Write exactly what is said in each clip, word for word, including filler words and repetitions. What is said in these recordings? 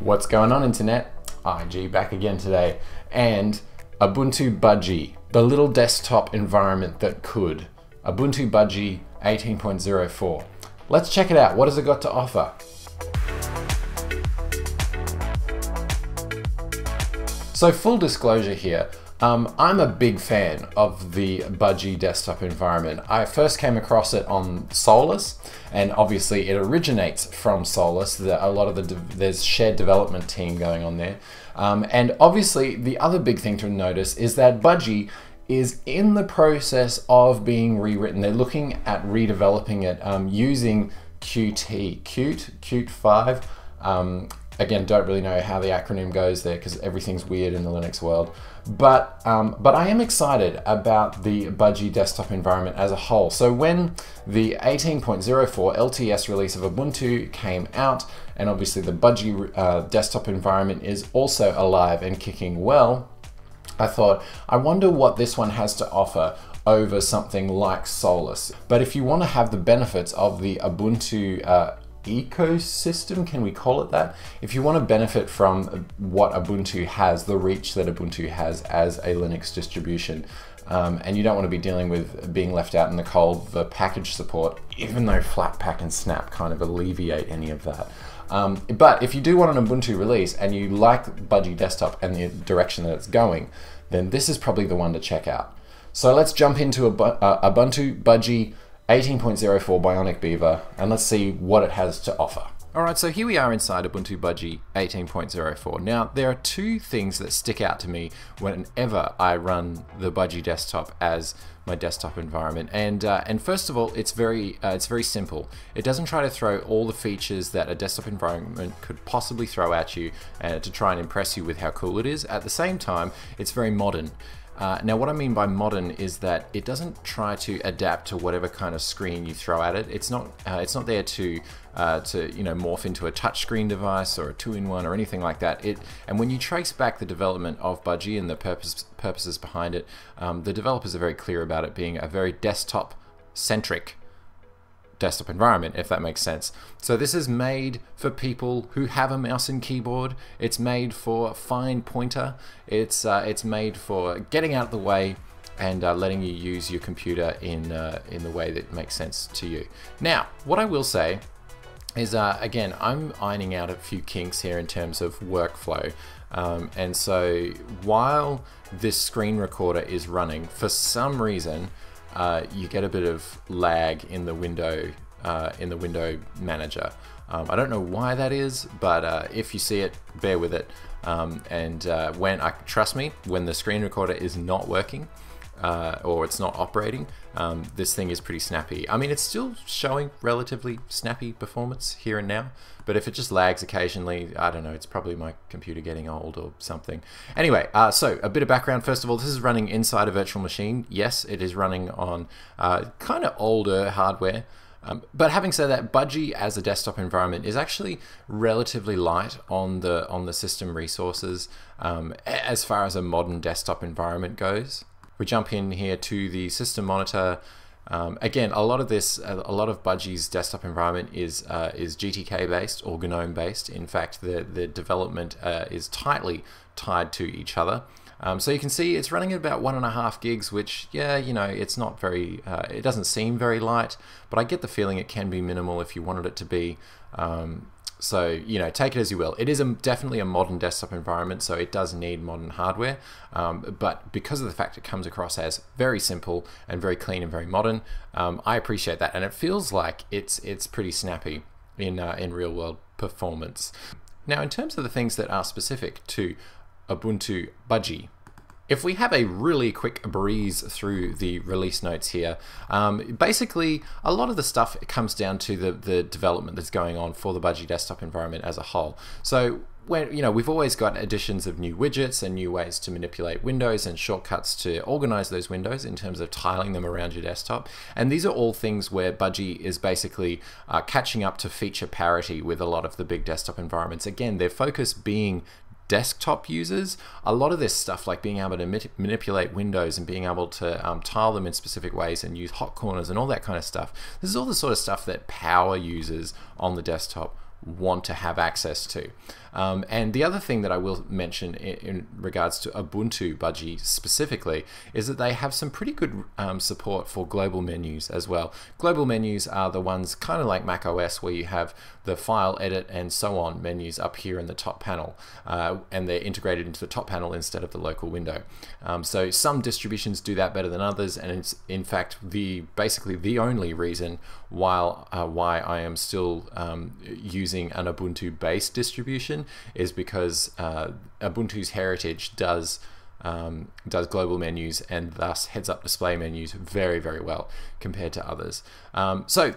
What's going on, internet? I G back again today, and Ubuntu Budgie, the little desktop environment that could. Ubuntu Budgie eighteen point oh four. Let's check it out. What has it got to offer? So full disclosure here, um, I'm a big fan of the Budgie desktop environment. I first came across it on Solus, and obviously it originates from Solus. The, a lot of the, there's shared development team going on there. Um, and obviously the other big thing to notice is that Budgie is in the process of being rewritten. They're looking at redeveloping it um, using Qt, Qt, Qt five. Um, Again, don't really know how the acronym goes there because everything's weird in the Linux world. But um, but I am excited about the Budgie desktop environment as a whole. So when the eighteen point oh four L T S release of Ubuntu came out, and obviously the Budgie uh, desktop environment is also alive and kicking well, I thought, I wonder what this one has to offer over something like Solus. But if you want to have the benefits of the Ubuntu uh, ecosystem, can we call it that? If you want to benefit from what Ubuntu has, the reach that Ubuntu has as a Linux distribution, um, and you don't want to be dealing with being left out in the cold for package support, even though Flatpak and Snap kind of alleviate any of that. Um, but if you do want an Ubuntu release and you like Budgie Desktop and the direction that it's going, then this is probably the one to check out. So let's jump into Ubuntu Budgie eighteen point oh four Bionic Beaver, and let's see what it has to offer. Alright, so here we are inside Ubuntu Budgie eighteen point oh four. Now, there are two things that stick out to me whenever I run the Budgie desktop as my desktop environment, and uh, and first of all, it's very uh, it's very simple. It doesn't try to throw all the features that a desktop environment could possibly throw at you uh, to try and impress you with how cool it is. At the same time, it's very modern. Uh, now what I mean by modern is that it doesn't try to adapt to whatever kind of screen you throw at it. It's not uh, it's not there to uh, to you know morph into a touchscreen device or a two in one or anything like that. It and when you trace back the development of Budgie and the purpose, purposes behind it, um, the developers are very clear about it being a very desktop-centric desktop environment, if that makes sense. So this is made for people who have a mouse and keyboard. It's made for fine pointer. It's uh, it's made for getting out of the way and uh, letting you use your computer in uh, in the way that makes sense to you. Now, what I will say is uh, again, I'm ironing out a few kinks here in terms of workflow. Um, and so while this screen recorder is running, for some reason, Uh, you get a bit of lag in the window uh, in the window manager. Um, I don't know why that is, but uh, if you see it, bear with it. Um, and uh, when I trust me, when the screen recorder is not working uh, or it's not operating, um, this thing is pretty snappy. I mean, it's still showing relatively snappy performance here and now, but if it just lags occasionally, I don't know, it's probably my computer getting old or something. Anyway, uh, so a bit of background. First of all, this is running inside a virtual machine. Yes, it is running on uh, kind of older hardware. Um, but having said that, Budgie as a desktop environment is actually relatively light on the, on the system resources um, as far as a modern desktop environment goes. We jump in here to the system monitor. Um, again, a lot of this, a lot of Budgie's desktop environment is uh, is G T K based or GNOME based. In fact, the the development uh, is tightly tied to each other. Um, so you can see it's running at about one and a half gigs, which, yeah, you know, it's not very, uh, it doesn't seem very light, but I get the feeling it can be minimal if you wanted it to be. Um, So, you know, take it as you will. It is a, definitely a modern desktop environment, so it does need modern hardware. Um, but because of the fact it comes across as very simple and very clean and very modern, um, I appreciate that. And it feels like it's it's pretty snappy in, uh, in real-world performance. Now, in terms of the things that are specific to Ubuntu Budgie, if we have a really quick breeze through the release notes here, um, basically a lot of the stuff comes down to the, the development that's going on for the Budgie desktop environment as a whole. So when, you know, we've always got additions of new widgets and new ways to manipulate windows and shortcuts to organize those windows in terms of tiling them around your desktop. And these are all things where Budgie is basically uh, catching up to feature parity with a lot of the big desktop environments. Again, their focus being desktop users. A lot of this stuff, like being able to manipulate windows and being able to um, tile them in specific ways and use hot corners and all that kind of stuff, this is all the sort of stuff that power users on the desktop want to have access to. Um, and the other thing that I will mention in, in regards to Ubuntu Budgie specifically is that they have some pretty good um, support for global menus as well. Global menus are the ones kind of like macOS where you have the file, edit and so on menus up here in the top panel, uh, and they're integrated into the top panel instead of the local window. Um, so some distributions do that better than others, and it's in fact the basically the only reason while, uh, why I am still um, using an Ubuntu based distribution is because uh, Ubuntu's heritage does um, does global menus and thus heads-up display menus very, very well compared to others. Um, so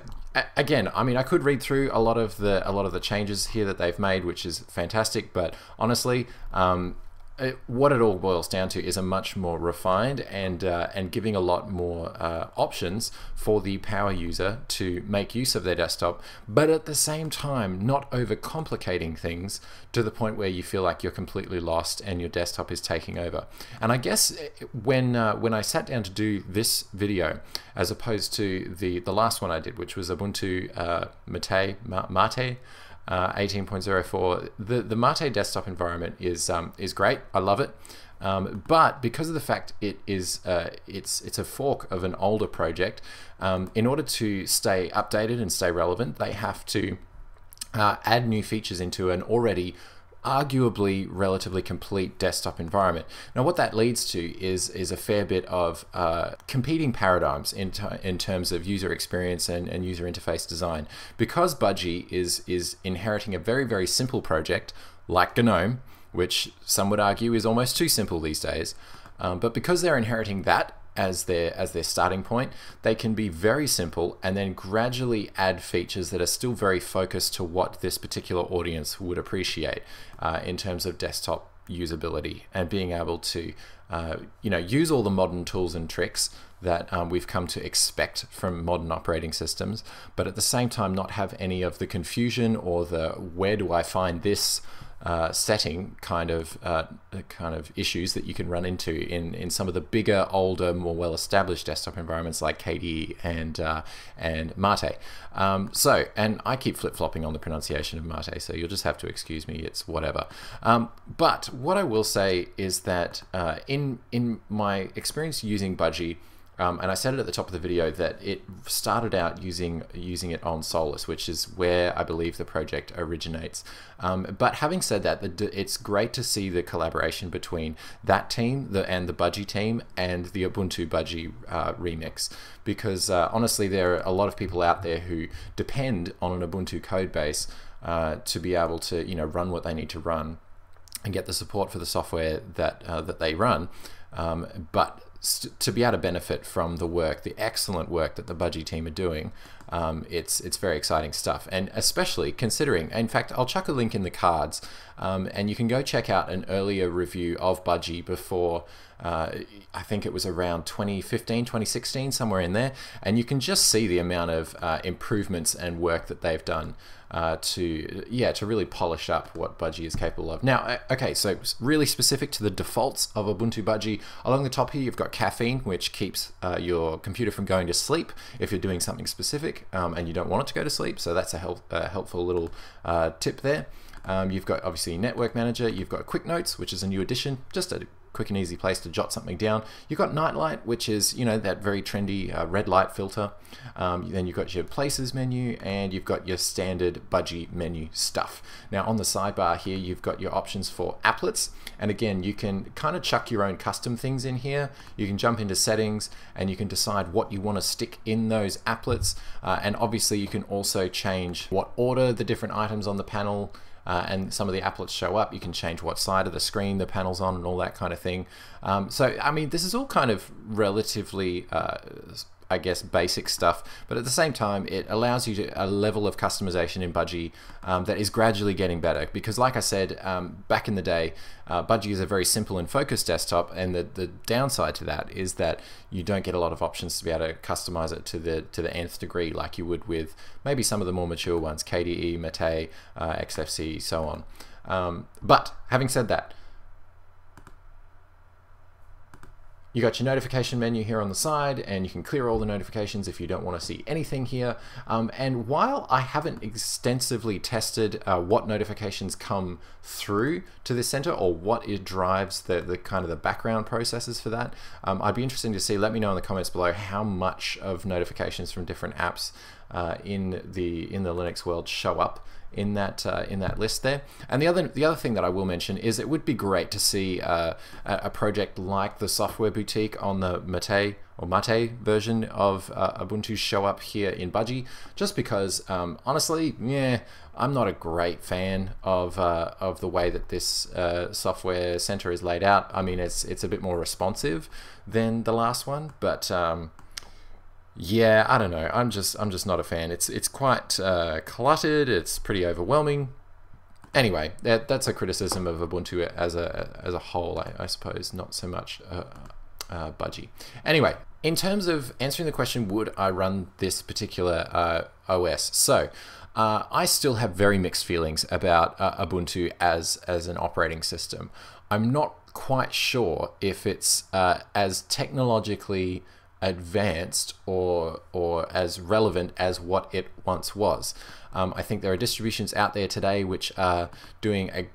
again, I mean, I could read through a lot of the a lot of the changes here that they've made, which is fantastic. But honestly, um, it, what it all boils down to is a much more refined and uh, and giving a lot more uh, options for the power user to make use of their desktop, but at the same time not overcomplicating things to the point where you feel like you're completely lost and your desktop is taking over. And I guess when uh, when I sat down to do this video, as opposed to the the last one I did, which was Ubuntu uh, Mate Mate. Uh, eighteen point oh four. The the Mate desktop environment is um, is great. I love it, um, but because of the fact it is uh, it's it's a fork of an older project, um, in order to stay updated and stay relevant, they have to uh, add new features into an already arguably relatively complete desktop environment. Now what that leads to is is a fair bit of uh, competing paradigms in, in terms of user experience and, and user interface design. Because Budgie is, is inheriting a very, very simple project like GNOME, which some would argue is almost too simple these days, um, but because they're inheriting that as their as their starting point, they can be very simple and then gradually add features that are still very focused to what this particular audience would appreciate uh, in terms of desktop usability and being able to uh, you know, use all the modern tools and tricks that um, we've come to expect from modern operating systems, but at the same time not have any of the confusion or the where do I find this Uh, setting kind of uh, kind of issues that you can run into in in some of the bigger, older, more well-established desktop environments like K D E and uh, and Mate. Um, so, and I keep flip-flopping on the pronunciation of Mate, so you'll just have to excuse me. It's whatever. Um, but what I will say is that uh, in in my experience using Budgie. Um, and I said it at the top of the video that it started out using using it on Solus, which is where I believe the project originates. Um, but having said that, the, it's great to see the collaboration between that team the, and the Budgie team and the Ubuntu Budgie uh, remix, because uh, honestly, there are a lot of people out there who depend on an Ubuntu code base uh, to be able to you know run what they need to run and get the support for the software that uh, that they run, um, but to be able to benefit from the work, the excellent work that the Budgie team are doing, um, it's it's very exciting stuff. And especially considering, in fact, I'll chuck a link in the cards, um, and you can go check out an earlier review of Budgie before, uh, I think it was around twenty fifteen, twenty sixteen, somewhere in there, and you can just see the amount of uh, improvements and work that they've done uh, to, yeah, to really polish up what Budgie is capable of. Now, okay, so really specific to the defaults of Ubuntu Budgie, along the top here you've got Caffeine, which keeps uh, your computer from going to sleep if you're doing something specific um, and you don't want it to go to sleep, so that's a help, uh, helpful little uh, tip there. Um, you've got obviously Network Manager, you've got Quick Notes, which is a new addition, just a quick and easy place to jot something down. You've got Nightlight, which is you know that very trendy uh, red light filter. Um, then you've got your Places menu, and you've got your standard Budgie menu stuff. Now on the sidebar here, you've got your options for applets, and again you can kind of chuck your own custom things in here. You can jump into settings, and you can decide what you want to stick in those applets, uh, and obviously you can also change what order the different items on the panel. Uh, and some of the applets show up. You can change what side of the screen the panel's on and all that kind of thing. Um, so, I mean, this is all kind of relatively, uh, I guess, basic stuff, but at the same time, it allows you to, a level of customization in Budgie um, that is gradually getting better. Because like I said, um, back in the day, uh, Budgie is a very simple and focused desktop, and the, the downside to that is that you don't get a lot of options to be able to customize it to the to the nth degree like you would with maybe some of the more mature ones, K D E, Mate, uh, X F C, so on. Um, but having said that, You got your notification menu here on the side, and you can clear all the notifications if you don't want to see anything here. Um, and while I haven't extensively tested uh, what notifications come through to this center or what it drives the, the kind of the background processes for that, um, I'd be interested to see, let me know in the comments below how much of notifications from different apps uh, in the in the Linux world show up in that uh, in that list there. And the other the other thing that I will mention is it would be great to see uh, a project like the Software Boutique on the Mate or Mate version of uh, Ubuntu show up here in Budgie, just because um, honestly, yeah, I'm not a great fan of uh, of the way that this uh, Software Center is laid out. I mean, it's it's a bit more responsive than the last one, but um, yeah, I don't know. I'm just I'm just not a fan. It's it's quite uh, cluttered. It's pretty overwhelming. Anyway, that that's a criticism of Ubuntu as a as a whole, I, I suppose. Not so much uh, uh, Budgie. Anyway, in terms of answering the question, would I run this particular uh, O S? So. Uh, I still have very mixed feelings about uh, Ubuntu as, as an operating system. I'm not quite sure if it's uh, as technologically advanced or, or as relevant as what it once was. Um, I think there are distributions out there today which are doing a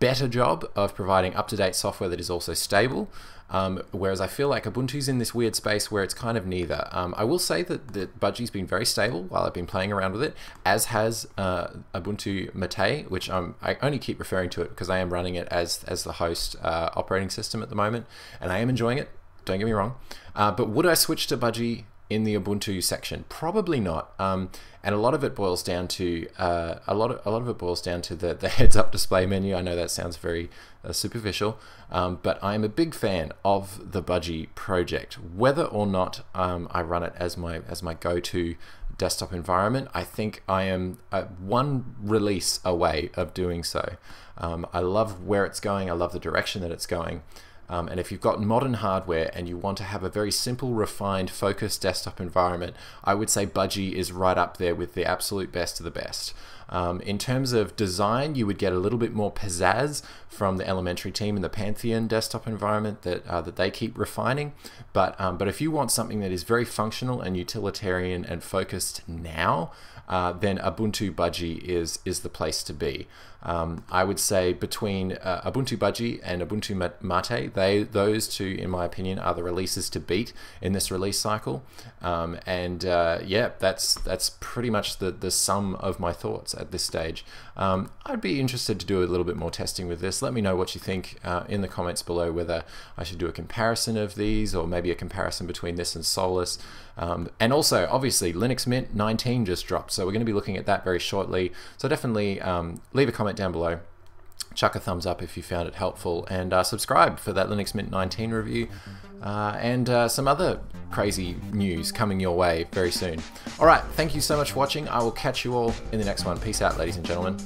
better job of providing up-to-date software that is also stable. Um, whereas I feel like Ubuntu's in this weird space where it's kind of neither. Um, I will say that, that Budgie's been very stable while I've been playing around with it, as has uh, Ubuntu Mate, which I'm, I only keep referring to it because I am running it as, as the host uh, operating system at the moment, and I am enjoying it, don't get me wrong. Uh, but would I switch to Budgie in the Ubuntu section? Probably not. Um, and a lot of it boils down to uh, a lot of a lot of it boils down to the, the heads-up display menu. I know that sounds very uh, superficial, um, but I'm a big fan of the Budgie project. Whether or not um, I run it as my as my go-to desktop environment, I think I am uh, one release away of doing so. Um, I love where it's going. I love the direction that it's going. Um, and if you've got modern hardware and you want to have a very simple, refined, focused desktop environment, I would say Budgie is right up there with the absolute best of the best. Um, in terms of design, you would get a little bit more pizzazz from the elementary team in the Pantheon desktop environment that uh, that they keep refining. But um, but if you want something that is very functional and utilitarian and focused now, uh, then Ubuntu Budgie is is the place to be. Um, I would say between uh, Ubuntu Budgie and Ubuntu Mate, they those two, in my opinion, are the releases to beat in this release cycle. Um, and uh, yeah, that's that's pretty much the the sum of my thoughts at this stage. Um, I'd be interested to do a little bit more testing with this. Let me know what you think uh, in the comments below, whether I should do a comparison of these or maybe a comparison between this and Solus. Um, and also, obviously, Linux Mint nineteen just dropped, so we're going to be looking at that very shortly. So definitely um, leave a comment down below, chuck a thumbs up if you found it helpful, and uh, subscribe for that Linux Mint nineteen review uh, and uh, some other crazy news coming your way very soon. All right, thank you so much for watching. I will catch you all in the next one. Peace out, ladies and gentlemen.